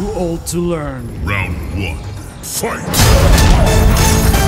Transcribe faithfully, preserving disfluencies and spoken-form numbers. too old to learn. Round one, fight!